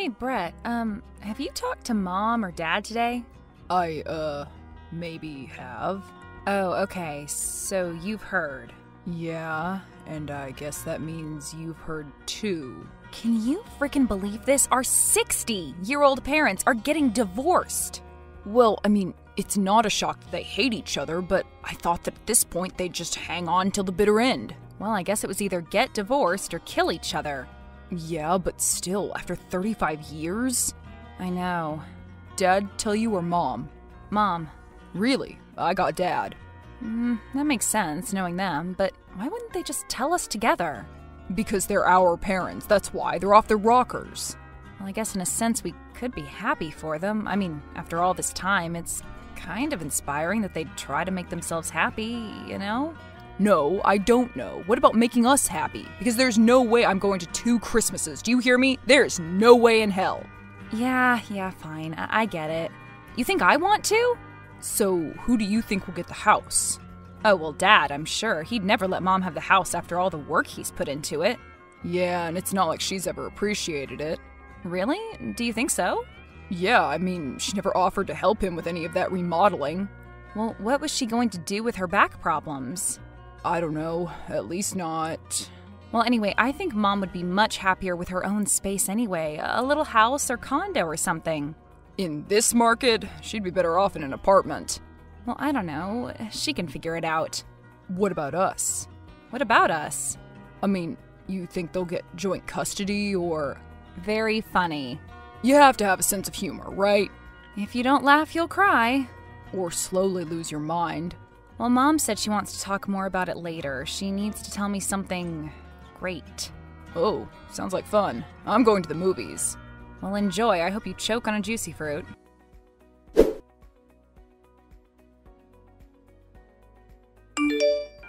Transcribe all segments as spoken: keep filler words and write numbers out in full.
Hey, Bret, um, have you talked to Mom or Dad today? I, uh, maybe have. Oh, okay, so you've heard. Yeah, and I guess that means you've heard too. Can you freaking believe this? Our sixty-year-old parents are getting divorced! Well, I mean, it's not a shock that they hate each other, but I thought that at this point they'd just hang on till the bitter end. Well, I guess it was either get divorced or kill each other. Yeah, but still, after thirty-five years? I know. Dad tell you or Mom? Mom. Really? I got Dad. Mm, that makes sense, knowing them, but why wouldn't they just tell us together? Because they're our parents, that's why. They're off their rockers. Well, I guess in a sense we could be happy for them. I mean, after all this time, it's kind of inspiring that they try to make themselves happy, you know? No, I don't know. What about making us happy? Because there's no way I'm going to two Christmases. Do you hear me? There's no way in hell. Yeah, yeah, fine. I, I get it. You think I want to? So who do you think will get the house? Oh, well, Dad, I'm sure. He'd never let Mom have the house after all the work he's put into it. Yeah, and it's not like she's ever appreciated it. Really? Do you think so? Yeah, I mean, she never offered to help him with any of that remodeling. Well, what was she going to do with her back problems? I don't know. At least not... Well, anyway, I think Mom would be much happier with her own space anyway. A little house or condo or something. In this market, she'd be better off in an apartment. Well, I don't know. She can figure it out. What about us? What about us? I mean, you think they'll get joint custody or... Very funny. You have to have a sense of humor, right? If you don't laugh, you'll cry. Or slowly lose your mind. Well, Mom said she wants to talk more about it later. She needs to tell me something great. Oh, sounds like fun. I'm going to the movies. Well, enjoy. I hope you choke on a juicy fruit.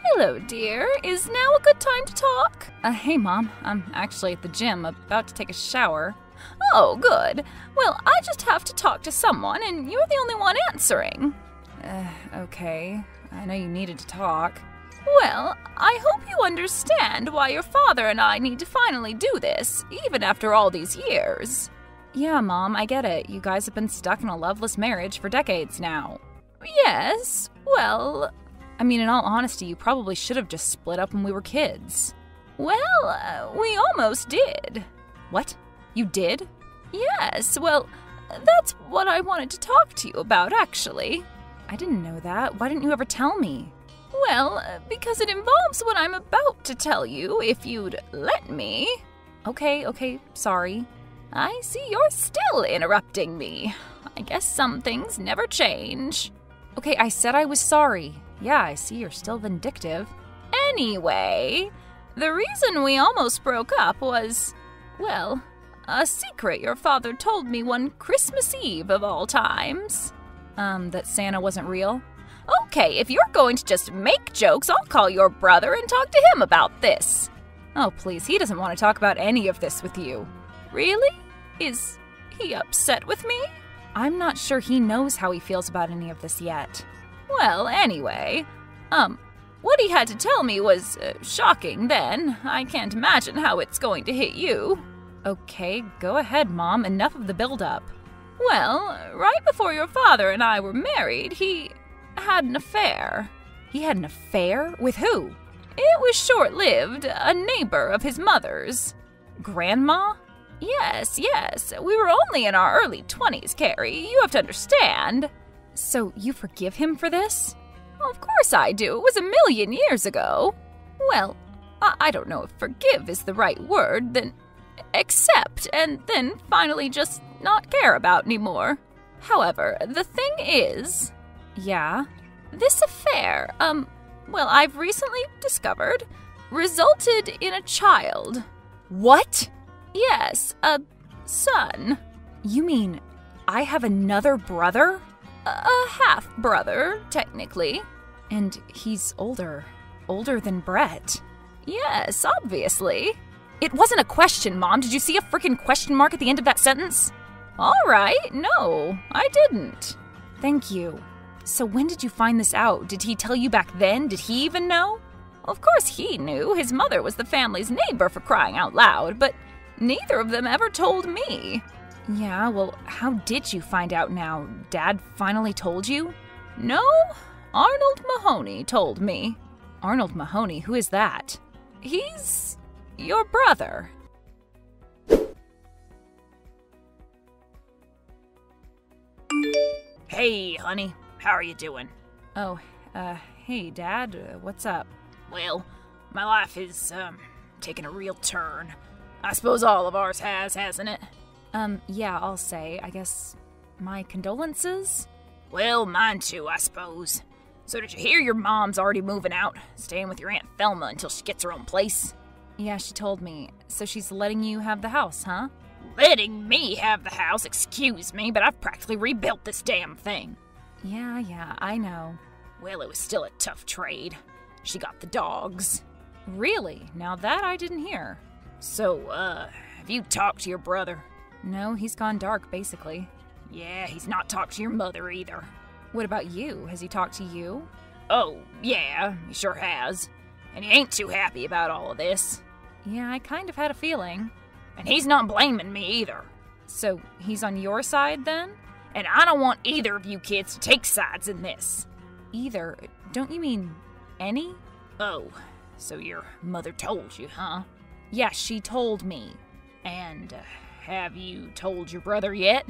Hello, dear. Is now a good time to talk? Uh, hey, Mom. I'm actually at the gym, about to take a shower. Oh, good. Well, I just have to talk to someone, and you're the only one answering. Uh, okay. I know you needed to talk. Well, I hope you understand why your father and I need to finally do this, even after all these years. Yeah, Mom, I get it. You guys have been stuck in a loveless marriage for decades now. Yes, well... I mean, in all honesty, you probably should have just split up when we were kids. Well, uh, we almost did. What? You did? Yes, well, that's what I wanted to talk to you about, actually. I didn't know that. Why didn't you ever tell me? Well, because it involves what I'm about to tell you, if you'd let me. Okay, okay, sorry. I see you're still interrupting me. I guess some things never change. Okay, I said I was sorry. Yeah, I see you're still vindictive. Anyway, the reason we almost broke up was, well, a secret your father told me one Christmas Eve of all times. Um, that Santa wasn't real? Okay, if you're going to just make jokes, I'll call your brother and talk to him about this. Oh, please, he doesn't want to talk about any of this with you. Really? Is he upset with me? I'm not sure he knows how he feels about any of this yet. Well, anyway, um, what he had to tell me was uh, shocking then. I can't imagine how it's going to hit you. Okay, go ahead, Mom. Enough of the build-up. Well, right before your father and I were married, he... had an affair. He had an affair? With who? It was short-lived, a neighbor of his mother's. Grandma? Yes, yes. We were only in our early twenties, Carrie. You have to understand. So you forgive him for this? Well, of course I do. It was a million years ago. Well, I, I don't know if forgive is the right word, then accept, and then finally just not care about anymore. However, the thing is... Yeah? This affair, um, well, I've recently discovered, resulted in a child. What? Yes, a son. You mean I have another brother? A, a half-brother, technically. And he's older. Older than Bret. Yes, obviously. It wasn't a question, Mom. Did you see a frickin' question mark at the end of that sentence? All right, no, I didn't. Thank you. So when did you find this out? Did he tell you back then? Did he even know? Of course he knew. His mother was the family's neighbor, for crying out loud, but neither of them ever told me. Yeah, well, how did you find out now? Dad finally told you? No, Arnold Mahoney told me. Arnold Mahoney, who is that? He's your brother. Hey, honey, how are you doing? Oh, uh, hey, Dad, uh, what's up? Well, my life is, um, taking a real turn. I suppose all of ours has, hasn't it? Um, yeah, I'll say. I guess my condolences? Well, mine too, I suppose. So did you hear your mom's already moving out, staying with your Aunt Thelma until she gets her own place? Yeah, she told me. So she's letting you have the house, huh? Letting me have the house? Excuse me, but I've practically rebuilt this damn thing. Yeah, yeah, I know. Well, it was still a tough trade. She got the dogs. Really? Now that I didn't hear. So, uh, have you talked to your brother? No, he's gone dark, basically. Yeah, he's not talked to your mother either. What about you? Has he talked to you? Oh, yeah, he sure has. And he ain't too happy about all of this. Yeah, I kind of had a feeling. And he's not blaming me either. So, he's on your side then? And I don't want either of you kids to take sides in this. Either? Don't you mean any? Oh, so your mother told you, huh? Yeah, she told me. And, uh, have you told your brother yet?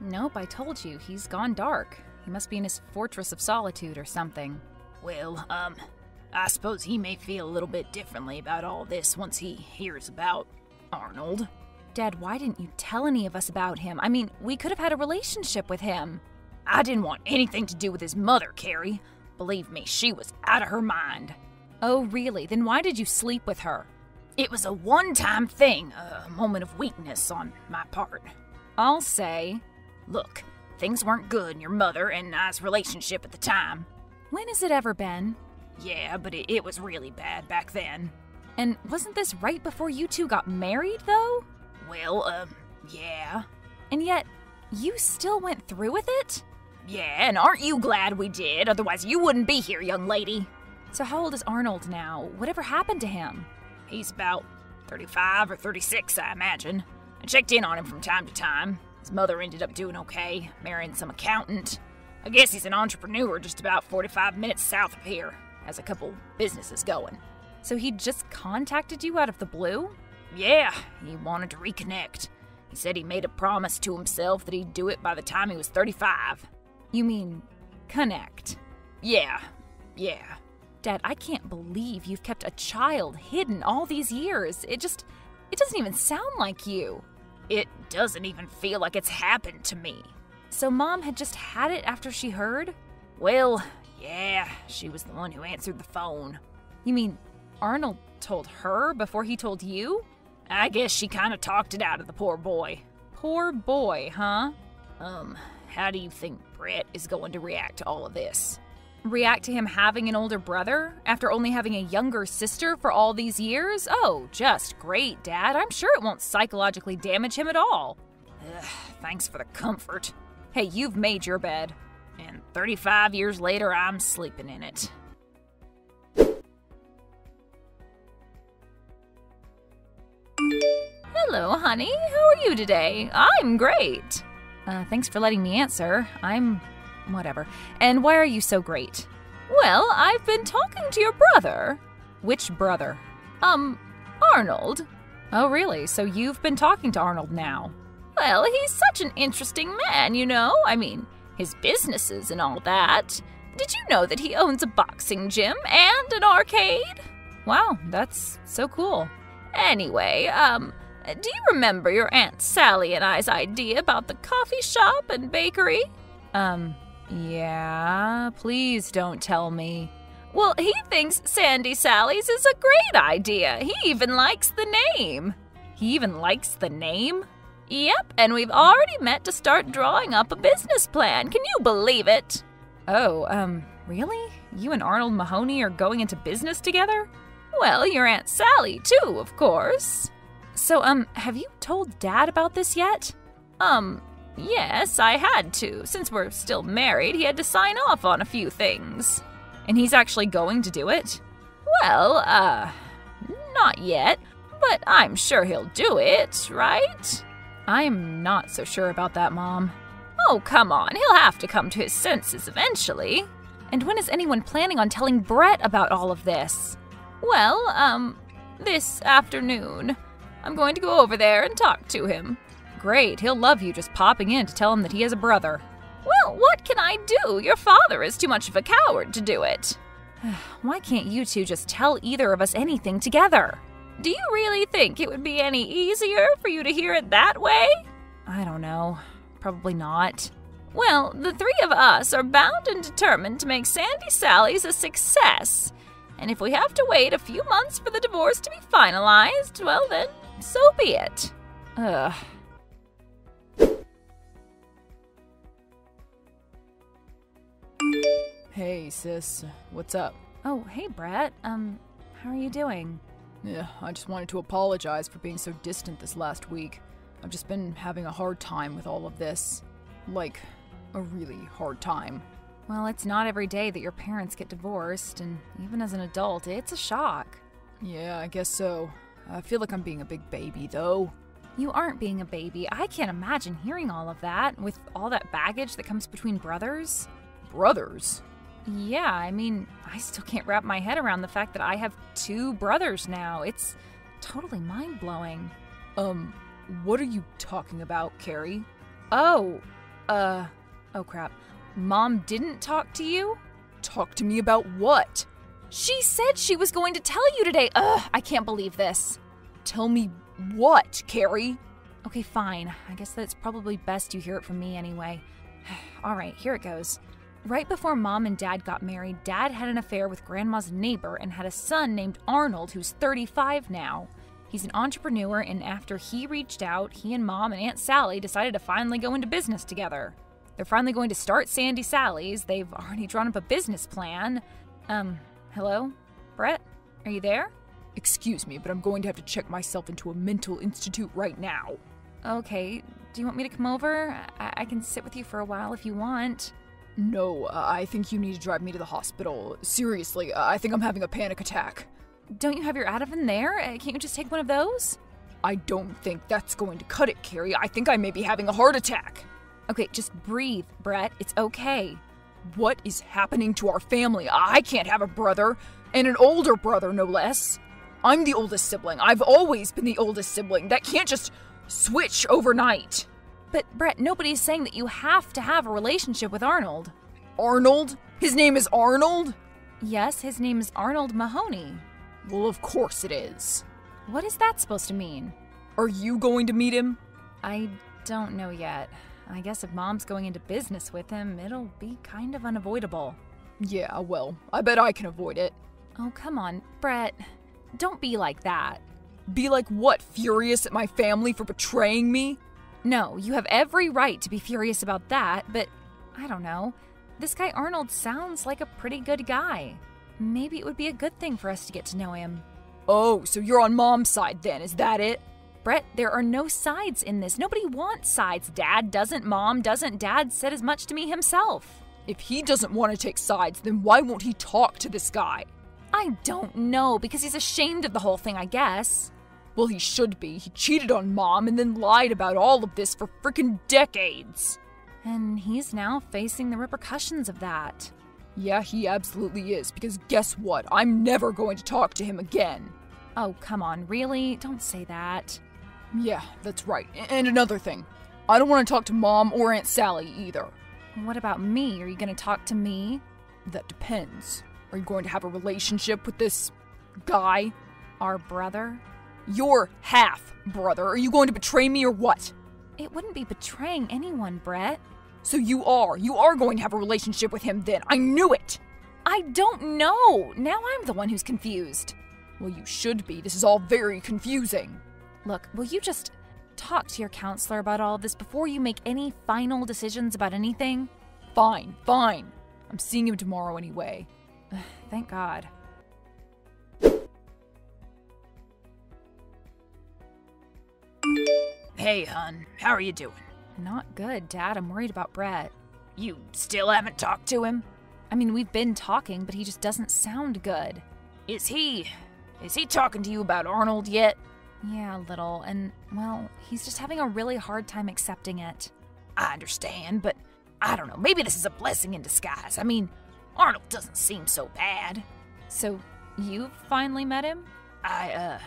Nope, I told you. He's gone dark. He must be in his fortress of solitude or something. Well, um, I suppose he may feel a little bit differently about all this once he hears about Arnold. Dad, why didn't you tell any of us about him? I mean, we could have had a relationship with him. I didn't want anything to do with his mother, Carrie. Believe me, she was out of her mind. Oh, really? Then why did you sleep with her? It was a one-time thing, a moment of weakness on my part. I'll say. Look, things weren't good in your mother and I's relationship at the time. When has it ever been? Yeah, but it, it was really bad back then. And wasn't this right before you two got married, though? Well, um, yeah. And yet, you still went through with it? Yeah, and aren't you glad we did? Otherwise you wouldn't be here, young lady. So how old is Arnold now? Whatever happened to him? He's about thirty-five or thirty-six, I imagine. I checked in on him from time to time. His mother ended up doing okay, marrying some accountant. I guess he's an entrepreneur just about forty-five minutes south of here. Has a couple businesses going. So he just contacted you out of the blue? Yeah, he wanted to reconnect. He said he made a promise to himself that he'd do it by the time he was thirty-five. You mean connect? Yeah, yeah. Dad, I can't believe you've kept a child hidden all these years. It just, it doesn't even sound like you. It doesn't even feel like it's happened to me. So Mom had just had it after she heard? Well, yeah, she was the one who answered the phone. You mean Arnold told her before he told you? I guess she kind of talked it out of the poor boy. Poor boy, huh? Um, how do you think Bret is going to react to all of this? React to him having an older brother after only having a younger sister for all these years? Oh, just great, Dad. I'm sure it won't psychologically damage him at all. Ugh, thanks for the comfort. Hey, you've made your bed. And thirty-five years later, I'm sleeping in it. Hello, honey. How are you today? I'm great. Uh, thanks for letting me answer. I'm... whatever. And why are you so great? Well, I've been talking to your brother. Which brother? Um, Arnold. Oh, really? So you've been talking to Arnold now? Well, he's such an interesting man, you know? I mean, his businesses and all that. Did you know that he owns a boxing gym and an arcade? Wow, that's so cool. Anyway, um... do you remember your Aunt Sally and I's idea about the coffee shop and bakery? Um, yeah, please don't tell me. Well, he thinks Sandy Sally's is a great idea. He even likes the name. He even likes the name? Yep, and we've already met to start drawing up a business plan. Can you believe it? Oh, um, really? You and Arnold Mahoney are going into business together? Well, your Aunt Sally, too, of course. So, um, have you told Dad about this yet? Um, yes, I had to. Since we're still married, he had to sign off on a few things. And he's actually going to do it? Well, uh, not yet. But I'm sure he'll do it, right? I'm not so sure about that, Mom. Oh, come on, he'll have to come to his senses eventually. And when is anyone planning on telling Bret about all of this? Well, um, this afternoon. I'm going to go over there and talk to him. Great, he'll love you just popping in to tell him that he has a brother. Well, what can I do? Your father is too much of a coward to do it. Why can't you two just tell either of us anything together? Do you really think it would be any easier for you to hear it that way? I don't know. Probably not. Well, the three of us are bound and determined to make Sandy Sally's a success. And if we have to wait a few months for the divorce to be finalized, well then, so be it. Ugh. Hey, sis. What's up? Oh, hey, Bret. Um, how are you doing? Yeah, I just wanted to apologize for being so distant this last week. I've just been having a hard time with all of this. Like, a really hard time. Well, it's not every day that your parents get divorced, and even as an adult, it's a shock. Yeah, I guess so. I feel like I'm being a big baby, though. You aren't being a baby. I can't imagine hearing all of that, with all that baggage that comes between brothers. Brothers? Yeah, I mean, I still can't wrap my head around the fact that I have two brothers now. It's totally mind-blowing. Um, what are you talking about, Carrie? Oh, uh, oh crap. Mom didn't talk to you? Talk to me about what? She said she was going to tell you today. Ugh, I can't believe this. Tell me what, Carrie? Okay, fine. I guess that's probably best you hear it from me anyway. All right, here it goes. Right before Mom and Dad got married, Dad had an affair with Grandma's neighbor and had a son named Arnold who's thirty-five now. He's an entrepreneur, and after he reached out, he and Mom and Aunt Sally decided to finally go into business together. They're finally going to start Sandy Sally's. They've already drawn up a business plan. Um, hello? Bret? Are you there? Excuse me, but I'm going to have to check myself into a mental institute right now. Okay, do you want me to come over? I, I can sit with you for a while if you want. No, uh, I think you need to drive me to the hospital. Seriously, uh, I think I'm having a panic attack. Don't you have your Ativan there? Uh, can't you just take one of those? I don't think that's going to cut it, Carrie. I think I may be having a heart attack. Okay, just breathe, Bret. It's okay. What is happening to our family? I can't have a brother, and an older brother, no less. I'm the oldest sibling. I've always been the oldest sibling. That can't just switch overnight. But, Bret, nobody's saying that you have to have a relationship with Arnold. Arnold? His name is Arnold? Yes, his name is Arnold Mahoney. Well, of course it is. What is that supposed to mean? Are you going to meet him? I don't know yet. I guess if Mom's going into business with him, it'll be kind of unavoidable. Yeah, well, I bet I can avoid it. Oh, come on, Bret. Don't be like that. Be like what? Furious at my family for betraying me? No, you have every right to be furious about that, but, I don't know, this guy Arnold sounds like a pretty good guy. Maybe it would be a good thing for us to get to know him. Oh, so you're on Mom's side then, is that it? Bret, there are no sides in this. Nobody wants sides. Dad doesn't, Mom doesn't. Dad said as much to me himself. If he doesn't want to take sides, then why won't he talk to this guy? I don't know, because he's ashamed of the whole thing, I guess. Well, he should be. He cheated on Mom and then lied about all of this for frickin' decades. And he's now facing the repercussions of that. Yeah, he absolutely is, because guess what? I'm never going to talk to him again. Oh, come on, really? Don't say that. Yeah, that's right. And another thing. I don't want to talk to Mom or Aunt Sally either. What about me? Are you going to talk to me? That depends. Are you going to have a relationship with this guy? Our brother? Your half-brother. Are you going to betray me or what? It wouldn't be betraying anyone, Bret. So you are. You are going to have a relationship with him then. I knew it! I don't know. Now I'm the one who's confused. Well, you should be. This is all very confusing. Look, will you just talk to your counselor about all of this before you make any final decisions about anything? Fine, fine. I'm seeing him tomorrow anyway. Thank God. Hey, hun. How are you doing? Not good, Dad. I'm worried about Bret. You still haven't talked to him? I mean, we've been talking, but he just doesn't sound good. Is he... is he talking to you about Arnold yet? Yeah, a little. And, well, he's just having a really hard time accepting it. I understand, but I don't know. Maybe this is a blessing in disguise. I mean, Arnold doesn't seem so bad. So, you've finally met him? I, uh,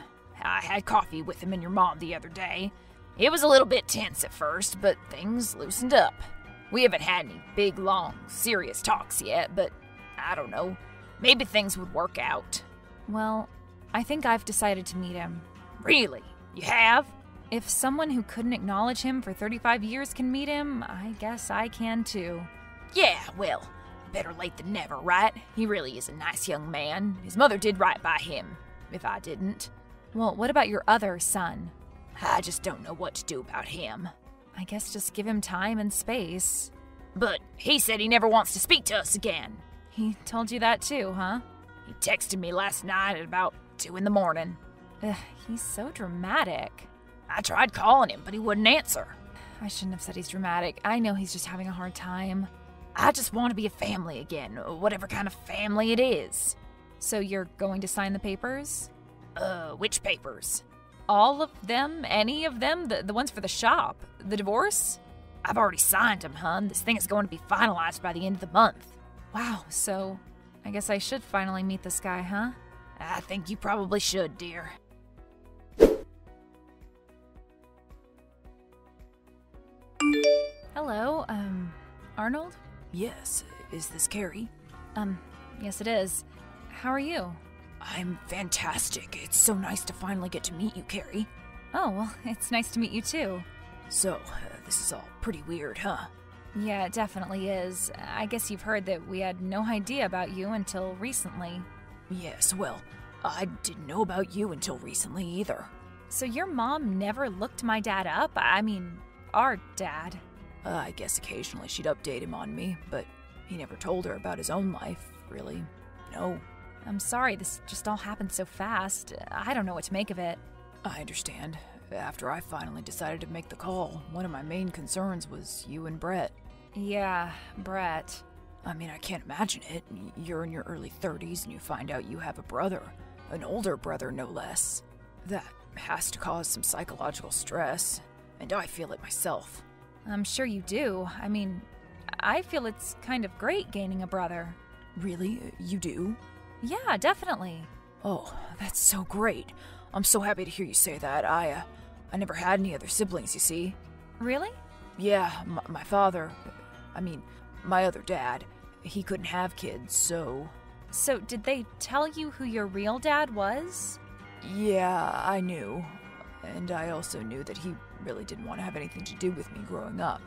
I had coffee with him and your mom the other day. It was a little bit tense at first, but things loosened up. We haven't had any big, long, serious talks yet, but I don't know. Maybe things would work out. Well, I think I've decided to meet him. Really? You have? If someone who couldn't acknowledge him for thirty-five years can meet him, I guess I can too. Yeah, well, better late than never, right? He really is a nice young man. His mother did right by him, if I didn't. Well, what about your other son? I just don't know what to do about him. I guess just give him time and space. But he said he never wants to speak to us again. He told you that too, huh? He texted me last night at about two in the morning. Ugh, he's so dramatic. I tried calling him, but he wouldn't answer. I shouldn't have said he's dramatic. I know he's just having a hard time. I just want to be a family again, whatever kind of family it is. So you're going to sign the papers? Uh, which papers? All of them? Any of them? The, the ones for the shop? The divorce? I've already signed them, hun. This thing is going to be finalized by the end of the month. Wow, so I guess I should finally meet this guy, huh? I think you probably should, dear. Hello, um, Arnold? Yes, is this Carrie? Um, yes it is. How are you? I'm fantastic. It's so nice to finally get to meet you, Carrie. Oh, well, it's nice to meet you too. So, uh, this is all pretty weird, huh? Yeah, it definitely is. I guess you've heard that we had no idea about you until recently. Yes, well, I didn't know about you until recently either. So your mom never looked my dad up? I mean, our dad. Uh, I guess occasionally she'd update him on me, but he never told her about his own life, really. No. I'm sorry, this just all happened so fast. I don't know what to make of it. I understand. After I finally decided to make the call, one of my main concerns was you and Bret. Yeah, Bret. I mean, I can't imagine it. You're in your early thirties and you find out you have a brother. An older brother, no less. That has to cause some psychological stress, and I feel it myself. I'm sure you do. I mean, I feel it's kind of great gaining a brother. Really? You do? Yeah, definitely. Oh, that's so great. I'm so happy to hear you say that. I, uh, I never had any other siblings, you see. Really? Yeah, my, my father, I mean, my other dad, he couldn't have kids, so... So did they tell you who your real dad was? Yeah, I knew. And I also knew that he really didn't want to have anything to do with me growing up.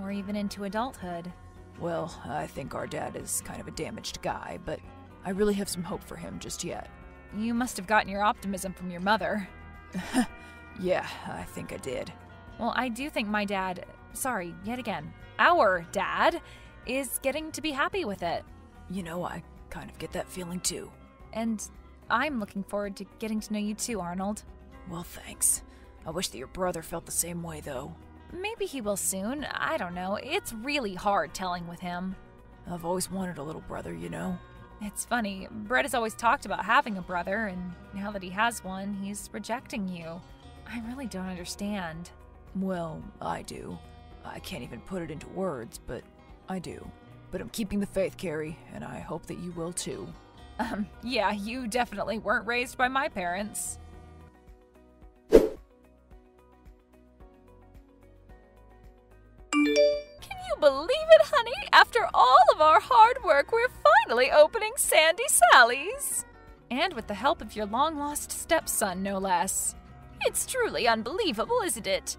Or even into adulthood. Well, I think our dad is kind of a damaged guy, but I really have some hope for him just yet. You must have gotten your optimism from your mother. Yeah, I think I did. Well, I do think my dad, sorry, yet again, our dad, is getting to be happy with it. You know, I kind of get that feeling too. And I'm looking forward to getting to know you too, Arnold. Well, thanks. I wish that your brother felt the same way, though. Maybe he will soon. I don't know. It's really hard telling with him. I've always wanted a little brother, you know. It's funny, Bret has always talked about having a brother, and now that he has one, he's rejecting you. I really don't understand. Well, I do. I can't even put it into words, but I do. But I'm keeping the faith, Carrie, and I hope that you will too. Um, yeah, you definitely weren't raised by my parents. Can you believe it, honey? After all of our hard work, we're finally opening Sandy Sally's! And with the help of your long-lost stepson, no less. It's truly unbelievable, isn't it?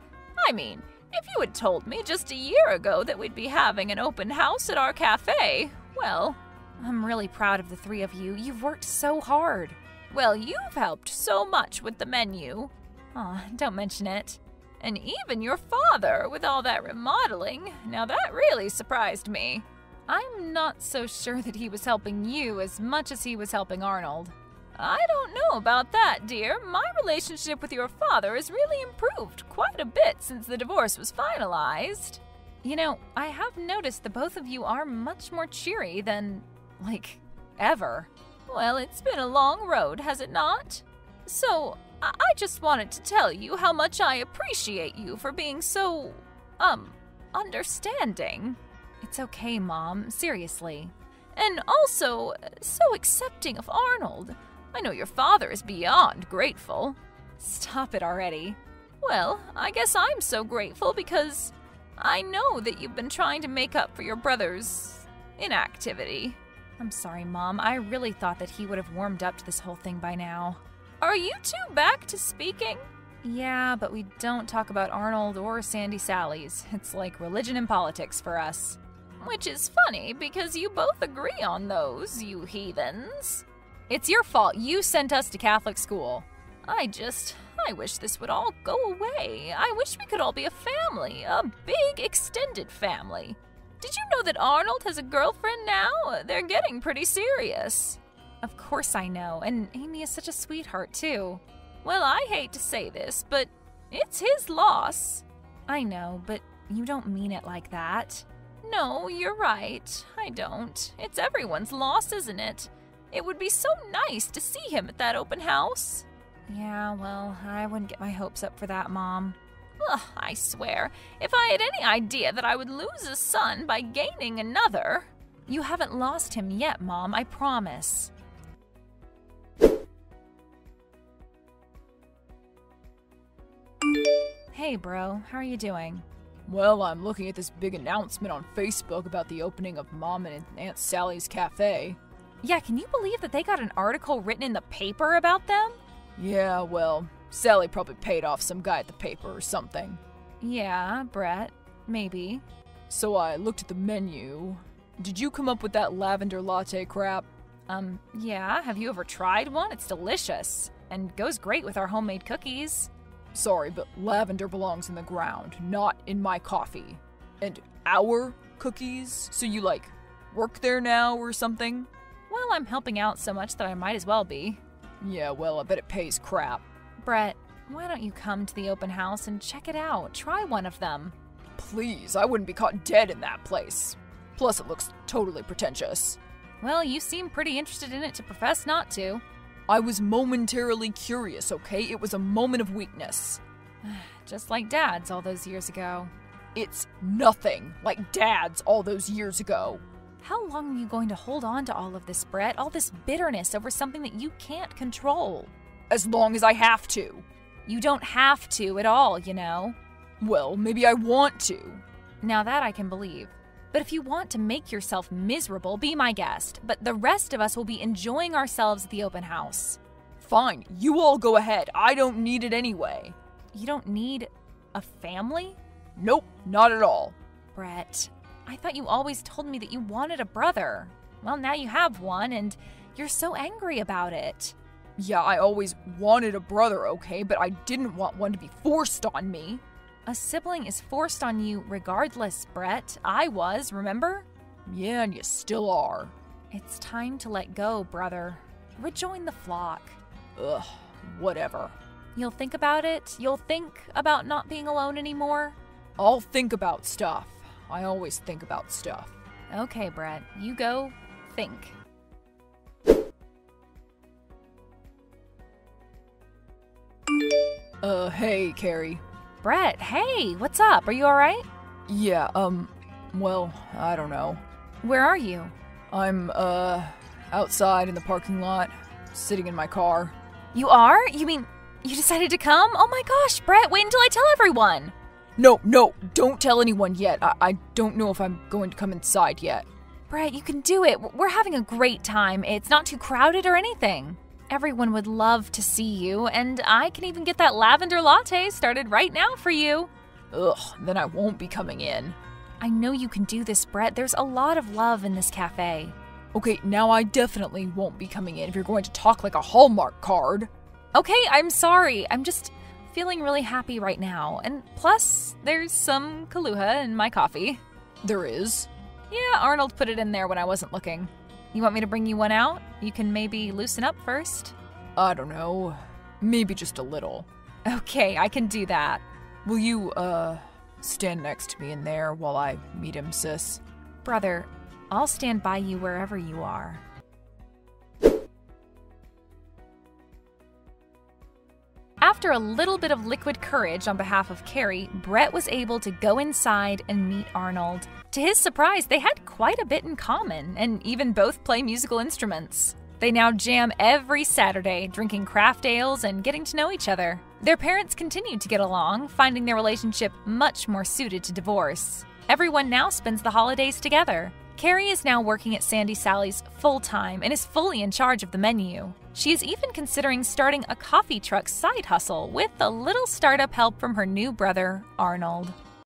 I mean, if you had told me just a year ago that we'd be having an open house at our cafe, well, I'm really proud of the three of you. You've worked so hard. Well, you've helped so much with the menu. Aw, don't mention it. And even your father, with all that remodeling. Now that really surprised me. I'm not so sure that he was helping you as much as he was helping Arnold. I don't know about that, dear. My relationship with your father has really improved quite a bit since the divorce was finalized. You know, I have noticed that both of you are much more cheery than, like, ever. Well, it's been a long road, has it not? So, I, I just wanted to tell you how much I appreciate you for being so, um, understanding. It's okay, Mom, seriously. And also, so accepting of Arnold. I know your father is beyond grateful. Stop it already. Well, I guess I'm so grateful because I know that you've been trying to make up for your brother's inactivity. I'm sorry, Mom. I really thought that he would have warmed up to this whole thing by now. Are you two back to speaking? Yeah, but we don't talk about Arnold or Sandy Sally's. It's like religion and politics for us. Which is funny, because you both agree on those, you heathens. It's your fault. You sent us to Catholic school. I just... I wish this would all go away. I wish we could all be a family. A big, extended family. Did you know that Arnold has a girlfriend now? They're getting pretty serious. Of course I know, and Amy is such a sweetheart, too. Well, I hate to say this, but it's his loss. I know, but you don't mean it like that. No, you're right. I don't. It's everyone's loss, isn't it? It would be so nice to see him at that open house. Yeah, well, I wouldn't get my hopes up for that, Mom. Ugh, I swear, if I had any idea that I would lose a son by gaining another... You haven't lost him yet, Mom, I promise. Hey, bro, how are you doing? Well, I'm looking at this big announcement on Facebook about the opening of Mom and Aunt Sally's cafe. Yeah, can you believe that they got an article written in the paper about them? Yeah, well, Sally probably paid off some guy at the paper or something. Yeah, Bret, maybe. So I looked at the menu. Did you come up with that lavender latte crap? Um, yeah, have you ever tried one? It's delicious, and goes great with our homemade cookies. Sorry, but lavender belongs in the ground, not in my coffee. And our cookies? So you, like, work there now or something? Well, I'm helping out so much that I might as well be. Yeah, well, I bet it pays crap. Bret, why don't you come to the open house and check it out? Try one of them. Please, I wouldn't be caught dead in that place. Plus, it looks totally pretentious. Well, you seem pretty interested in it to profess not to. I was momentarily curious, okay? It was a moment of weakness. Just like Dad's all those years ago. It's nothing like Dad's all those years ago. How long are you going to hold on to all of this, Bret? All this bitterness over something that you can't control? As long as I have to. You don't have to at all, you know. Well, maybe I want to. Now that I can believe. But if you want to make yourself miserable, be my guest. But the rest of us will be enjoying ourselves at the open house. Fine, you all go ahead. I don't need it anyway. You don't need a family? Nope, not at all. Bret... I thought you always told me that you wanted a brother. Well, now you have one, and you're so angry about it. Yeah, I always wanted a brother, okay? But I didn't want one to be forced on me. A sibling is forced on you regardless, Bret. I was, remember? Yeah, and you still are. It's time to let go, brother. Rejoin the flock. Ugh, whatever. You'll think about it? You'll think about not being alone anymore? I'll think about stuff. I always think about stuff. Okay, Bret, you go think. Uh, hey, Carrie. Bret, hey, what's up? Are you alright? Yeah, um, well, I don't know. Where are you? I'm, uh, outside in the parking lot, sitting in my car. You are? You mean, you decided to come? Oh my gosh, Bret, wait until I tell everyone! No, no, don't tell anyone yet. I, I don't know if I'm going to come inside yet. Bret, you can do it. We're having a great time. It's not too crowded or anything. Everyone would love to see you, and I can even get that lavender latte started right now for you. Ugh, then I won't be coming in. I know you can do this, Bret. There's a lot of love in this cafe. Okay, now I definitely won't be coming in if you're going to talk like a Hallmark card. Okay, I'm sorry. I'm just... feeling really happy right now, and plus, there's some Kahlua in my coffee. There is? Yeah, Arnold put it in there when I wasn't looking. You want me to bring you one out? You can maybe loosen up first? I don't know. Maybe just a little. Okay, I can do that. Will you, uh, stand next to me in there while I meet him, sis? Brother, I'll stand by you wherever you are. after a little bit of liquid courage on behalf of Carrie, Bret was able to go inside and meet Arnold. To his surprise, they had quite a bit in common, and even both play musical instruments. They now jam every Saturday, drinking craft ales and getting to know each other. Their parents continued to get along, finding their relationship much more suited to divorce. Everyone now spends the holidays together. Carrie is now working at Sandy Sally's full-time and is fully in charge of the menu. She is even considering starting a coffee truck side hustle with a little startup help from her new brother, Arnold.